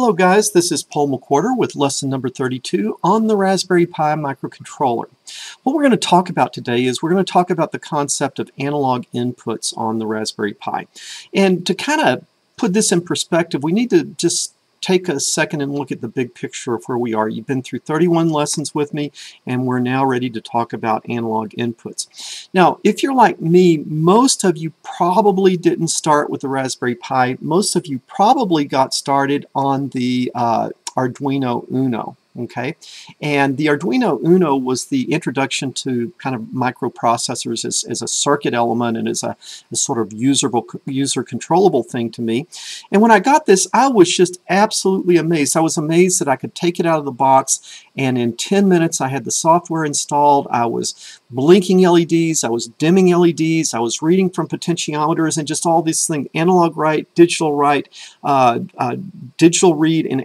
Hello guys, this is Paul McWhorter with lesson number 32 on the Raspberry Pi microcontroller. What we're going to talk about today is we're going to talk about the concept of analog inputs on the Raspberry Pi. And to kind of put this in perspective, we need to just take a second and look at the big picture of where we are. You've been through 31 lessons with me, and we're now ready to talk about analog inputs. Now, if you're like me, most of you probably didn't start with the Raspberry Pi. Most of you probably got started on the Arduino Uno. Okay, and the Arduino Uno was the introduction to kind of microprocessors as a circuit element and as a sort of user controllable thing to me. And when I got this, I was just absolutely amazed. I was amazed that I could take it out of the box, and in 10 minutes I had the software installed. I was blinking LEDs, I was dimming LEDs, I was reading from potentiometers, and just all these things, analog write, digital read, and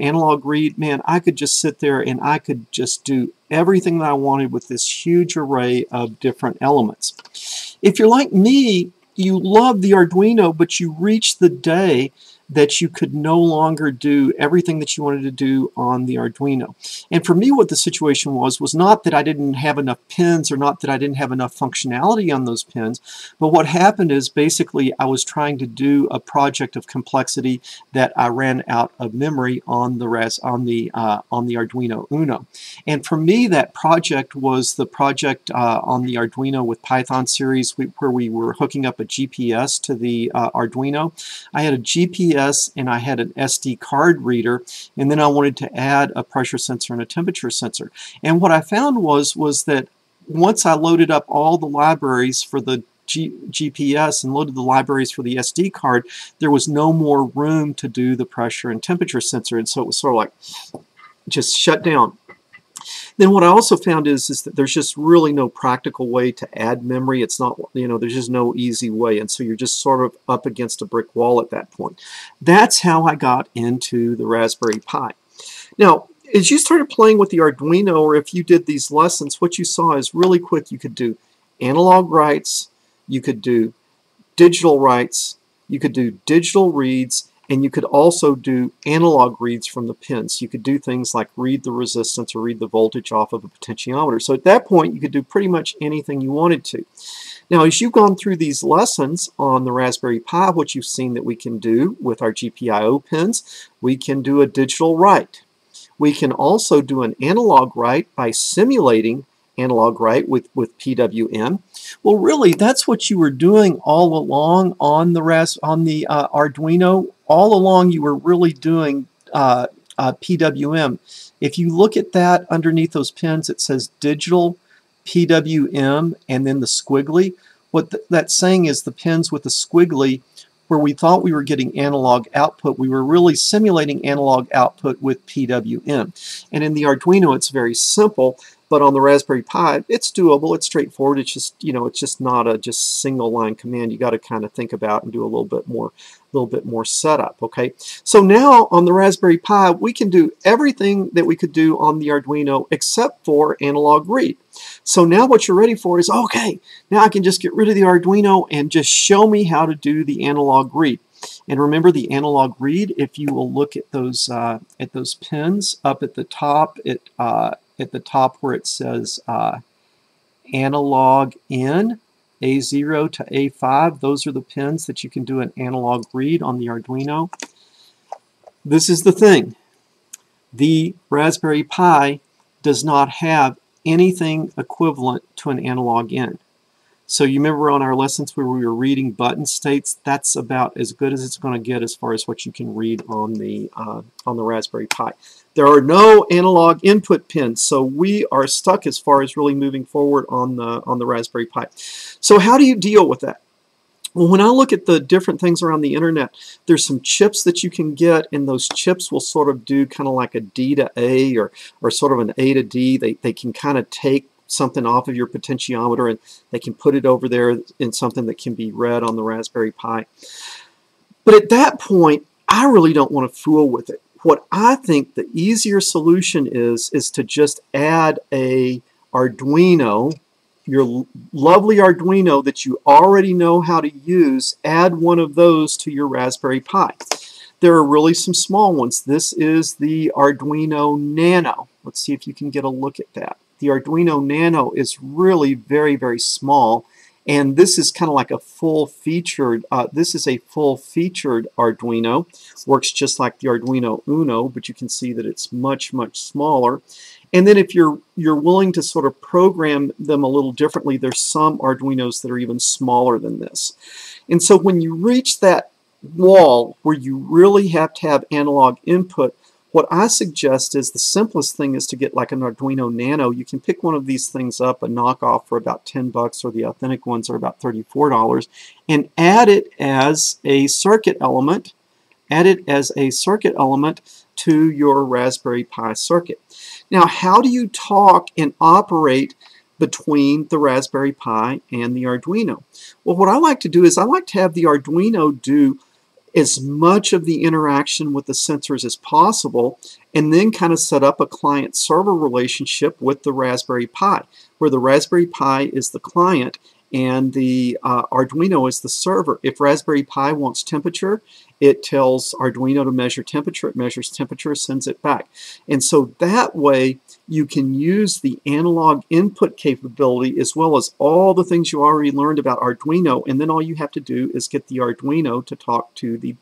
analog read. Man, I could just sit there and I could just do everything that I wanted with this huge array of different elements. If you're like me, you love the Arduino, but you reached the day that you could no longer do everything that you wanted to do on the Arduino. And for me, what the situation was not that I didn't have enough pins or not that I didn't have enough functionality on those pins, but what happened is basically I was trying to do a project of complexity that I ran out of memory on the Arduino Uno. And for me, that project was the project on the Arduino with Python series where we were hooking up a GPS to the Arduino. I had a GPS and I had an SD card reader, and then I wanted to add a pressure sensor and a temperature sensor. And what I found was that once I loaded up all the libraries for the GPS and loaded the libraries for the SD card, there was no more room to do the pressure and temperature sensor, and so it was sort of like just shut down. Then what I also found is that there's just really no practical way to add memory. It's not, you know, there's just no easy way, and so you're just sort of up against a brick wall at that point. That's how I got into the Raspberry Pi. Now, as you started playing with the Arduino, or if you did these lessons, what you saw is really quick you could do analog writes, you could do digital writes, you could do digital reads, and you could also do analog reads from the pins. You could do things like read the resistance or read the voltage off of a potentiometer. So at that point, you could do pretty much anything you wanted to. Now, as you've gone through these lessons on the Raspberry Pi, what you've seen that we can do with our GPIO pins, we can do a digital write. We can also do an analog write by simulating analog write with PWM. Well, really, that's what you were doing all along on the Arduino. All along, you were really doing PWM. If you look at that underneath those pins, it says digital PWM, and then the squiggly. What that's saying is the pins with the squiggly, where we thought we were getting analog output, we were really simulating analog output with PWM. And in the Arduino, it's very simple. But on the Raspberry Pi, it's doable, it's straightforward, it's just, you know, it's just not a just single line command. You got to kind of think about and do a little bit more setup, okay? So now on the Raspberry Pi, we can do everything that we could do on the Arduino except for analog read. So now what you're ready for is, okay, now I can just get rid of the Arduino and just show me how to do the analog read. And remember the analog read, if you will look at those pins up at the top, at the top where it says analog in, A0 to A5, those are the pins that you can do an analog read on the Arduino. This is the thing. The Raspberry Pi does not have anything equivalent to an analog in. So you remember on our lessons where we were reading button states, that's about as good as it's going to get as far as what you can read on the Raspberry Pi. There are no analog input pins, so we are stuck as far as really moving forward on the Raspberry Pi. So how do you deal with that? Well, when I look at the different things around the internet, there's some chips that you can get, and those chips will sort of do kind of like a D to A or sort of an A to D. They can kind of take something off of your potentiometer and they can put it over there in something that can be read on the Raspberry Pi. But at that point, I really don't want to fool with it. What I think the easier solution is to just add a Arduino, your lovely Arduino that you already know how to use, add one of those to your Raspberry Pi. There are really some small ones. This is the Arduino Nano. Let's see if you can get a look at that. The Arduino Nano is really very, very small, and this is kind of like a full-featured, this is a full-featured Arduino. Works just like the Arduino Uno, but you can see that it's much, much smaller. And then if you're willing to sort of program them a little differently, there's some Arduinos that are even smaller than this. And so when you reach that wall where you really have to have analog input, what I suggest is the simplest thing is to get like an Arduino Nano. You can pick one of these things up, a knockoff for about $10, or the authentic ones are about $34, and add it as a circuit element. Add it as a circuit element to your Raspberry Pi circuit. Now, how do you talk and operate between the Raspberry Pi and the Arduino? Well, what I like to do is I like to have the Arduino do as much of the interaction with the sensors as possible, and then kind of set up a client-server relationship with the Raspberry Pi, where the Raspberry Pi is the client and the Arduino is the server. If Raspberry Pi wants temperature, it tells Arduino to measure temperature. It measures temperature, sends it back. And so that way, you can use the analog input capability as well as all the things you already learned about Arduino, and then all you have to do is get the Arduino to talk to the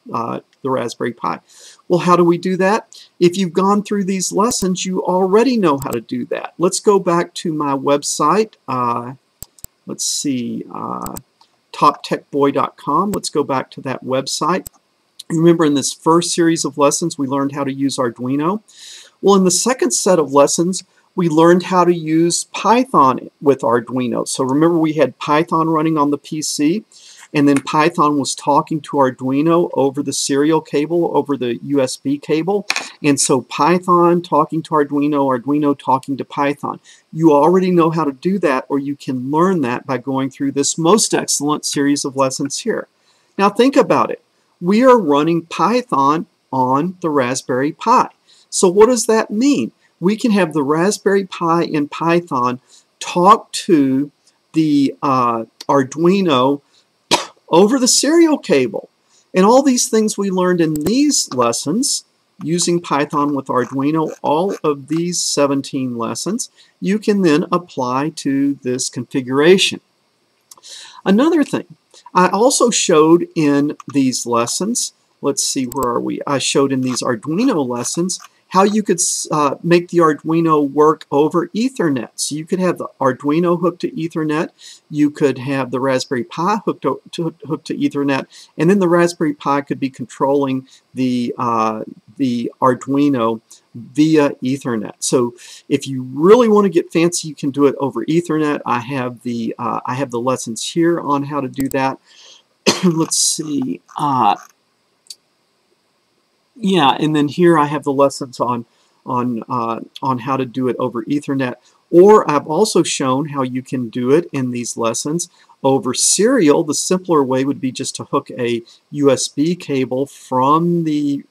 Raspberry Pi. Well, how do we do that? If you've gone through these lessons, you already know how to do that. Let's go back to my website. Let's see, toptechboy.com. Let's go back to that website. Remember, in this first series of lessons, we learned how to use Arduino. Well, in the second set of lessons, we learned how to use Python with Arduino. So remember, we had Python running on the PC, and then Python was talking to Arduino over the serial cable, over the USB cable. And so Python talking to Arduino, Arduino talking to Python. You already know how to do that, or you can learn that by going through this most excellent series of lessons here. Now think about it. We are running Python on the Raspberry Pi. So what does that mean? We can have the Raspberry Pi in Python talk to the Arduino over the serial cable. And all these things we learned in these lessons, using Python with Arduino, all of these 17 lessons, you can then apply to this configuration. Another thing, I also showed in these lessons, let's see, where are we? I showed in these Arduino lessons how you could make the Arduino work over Ethernet. So you could have the Arduino hooked to Ethernet, you could have the Raspberry Pi hooked to Ethernet, and then the Raspberry Pi could be controlling the Arduino via Ethernet. So if you really want to get fancy, you can do it over Ethernet. I have the lessons here on how to do that. Let's see. Yeah, and then here I have the lessons on how to do it over Ethernet. Or I've also shown how you can do it in these lessons over serial. The simpler way would be just to hook a USB cable from the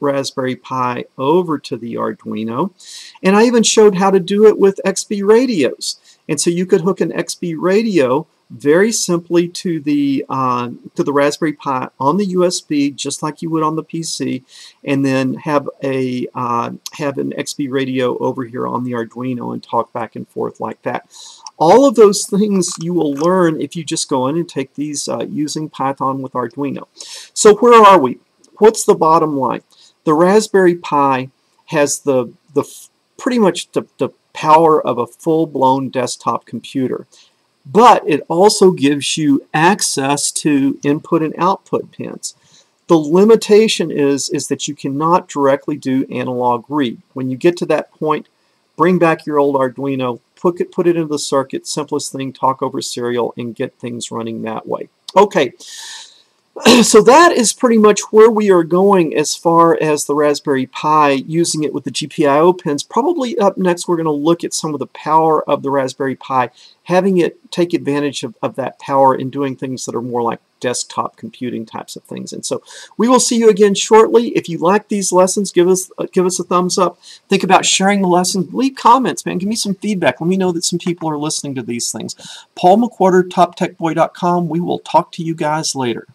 Raspberry Pi over to the Arduino. And I even showed how to do it with XB radios. And so you could hook an XB radio very simply to the Raspberry Pi on the USB, just like you would on the PC, and then have a have an XB radio over here on the Arduino and talk back and forth like that. All of those things you will learn if you just go in and take these using Python with Arduino. So where are we? What's the bottom line? The Raspberry Pi has the pretty much the power of a full-blown desktop computer. But it also gives you access to input and output pins. The limitation is that you cannot directly do analog read. When you get to that point, bring back your old Arduino, put it into the circuit, simplest thing, talk over serial, and get things running that way. Okay, so that is pretty much where we are going as far as the Raspberry Pi, using it with the GPIO pins. Probably up next we're going to look at some of the power of the Raspberry Pi, having it take advantage of that power and doing things that are more like desktop computing types of things. And so we will see you again shortly. If you like these lessons, give us a thumbs up. Think about sharing the lesson. Leave comments, man. Give me some feedback. Let me know that some people are listening to these things. Paul McWhorter, toptechboy.com. We will talk to you guys later.